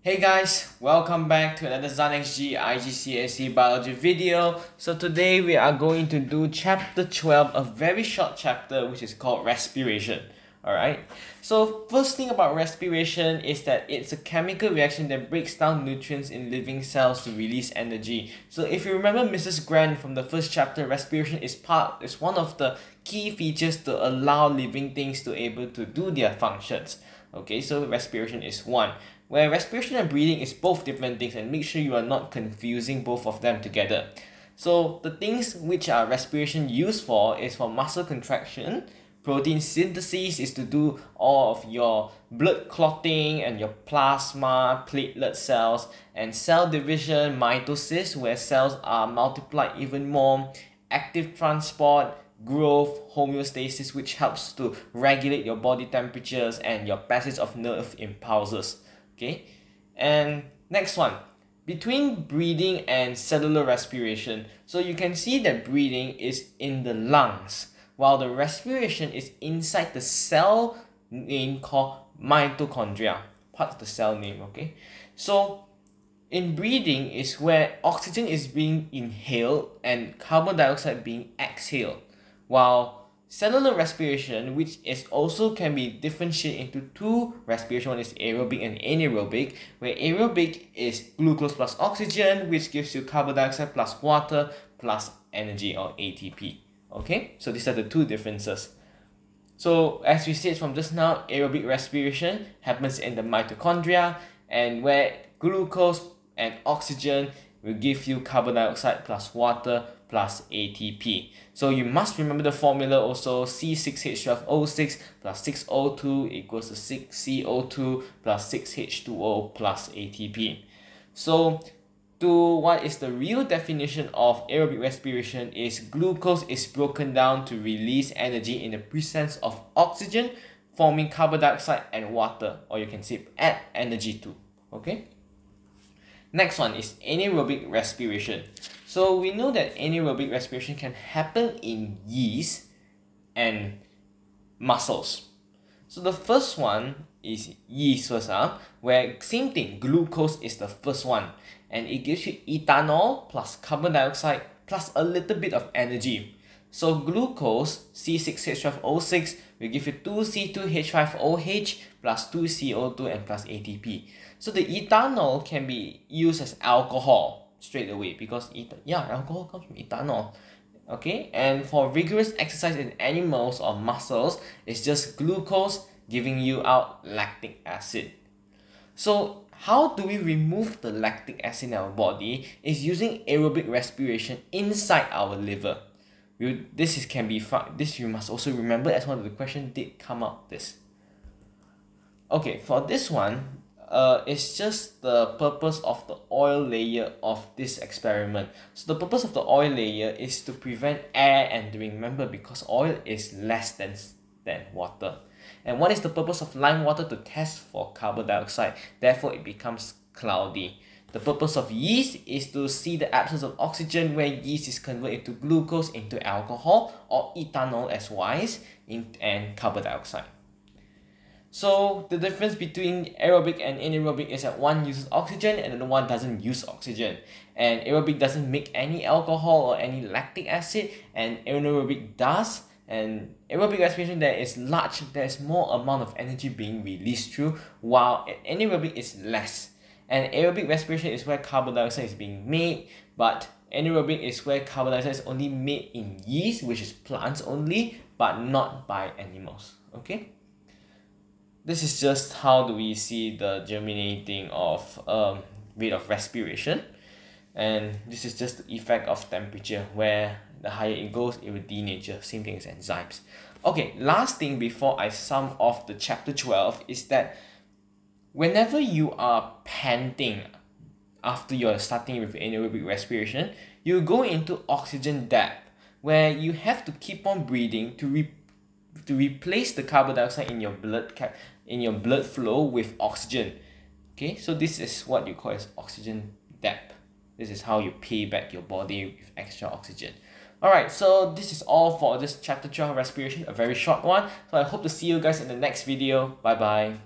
Hey guys, welcome back to another Zhan XG IGCSE biology video. So today we are going to do chapter 12, a very short chapter which is called respiration. Alright, so first thing about respiration is that it's a chemical reaction that breaks down nutrients in living cells to release energy. So if you remember Mrs. Grant from the first chapter, respiration is one of the key features to allow living things to able to do their functions. Okay, so respiration is one. Where respiration and breathing is both different things, and make sure you are not confusing both of them together. So the things which are respiration used for is for muscle contraction. Protein synthesis is to do all of your blood clotting and your plasma, platelet cells, and cell division, mitosis, where cells are multiplied even more, active transport, growth, homeostasis, which helps to regulate your body temperatures and your passage of nerve impulses. Okay, and next one, between breathing and cellular respiration. So you can see that breathing is in the lungs, while the respiration is inside the cell name called mitochondria, part of the cell name, okay? So in breathing is where oxygen is being inhaled and carbon dioxide being exhaled, while cellular respiration, which is also can be differentiated into two respiration, one is aerobic and anaerobic, where aerobic is glucose plus oxygen, which gives you carbon dioxide plus water plus energy or ATP. Okay, so these are the two differences. So as we said from just now, aerobic respiration happens in the mitochondria, and where glucose and oxygen will give you carbon dioxide plus water plus ATP. So you must remember the formula also, C6H12O6 plus 6O2 equals to 6CO2 plus 6H2O plus ATP. So to what is the real definition of aerobic respiration is glucose is broken down to release energy in the presence of oxygen, forming carbon dioxide and water, or you can say add energy too, okay? Next one is anaerobic respiration. So we know that anaerobic respiration can happen in yeast and muscles. So the first one is yeast first, where same thing, glucose is the first one. And it gives you ethanol plus carbon dioxide plus a little bit of energy. So glucose, C6H12O6, will give you 2C2H5OH plus 2CO2 and plus ATP. So the ethanol can be used as alcohol straight away because alcohol comes from ethanol. Okay, and for vigorous exercise in animals or muscles, it's just glucose giving you out lactic acid. So how do we remove the lactic acid in our body is using aerobic respiration inside our liver. This you must also remember as one of the questions did come up this. Okay, for this one, it's just the purpose of the oil layer of this experiment. So the purpose of the oil layer is to prevent air entering. Remember, because oil is less than water. And what is the purpose of lime water? To test for carbon dioxide. Therefore, it becomes cloudy. The purpose of yeast is to see the absence of oxygen, where yeast is converted into glucose, into alcohol, or ethanol as Ys, and carbon dioxide. So the difference between aerobic and anaerobic is that one uses oxygen and the one doesn't use oxygen. And aerobic doesn't make any alcohol or any lactic acid, and anaerobic does. And aerobic respiration, there's more amount of energy being released through, while anaerobic is less. And aerobic respiration is where carbon dioxide is being made, but anaerobic is where carbon dioxide is only made in yeast, which is plants only, but not by animals. Okay? This is just how do we see the germinating of rate of respiration. And this is just the effect of temperature, where the higher it goes, it will denature. Same thing as enzymes. Okay, last thing before I sum off the chapter 12 is that whenever you are panting after you're starting with anaerobic respiration, you go into oxygen debt, where you have to keep on breathing to replace the carbon dioxide in your blood flow with oxygen. Okay, so this is what you call as oxygen debt. This is how you pay back your body with extra oxygen. Alright, so this is all for this chapter 12 respiration, a very short one. So I hope to see you guys in the next video. Bye bye.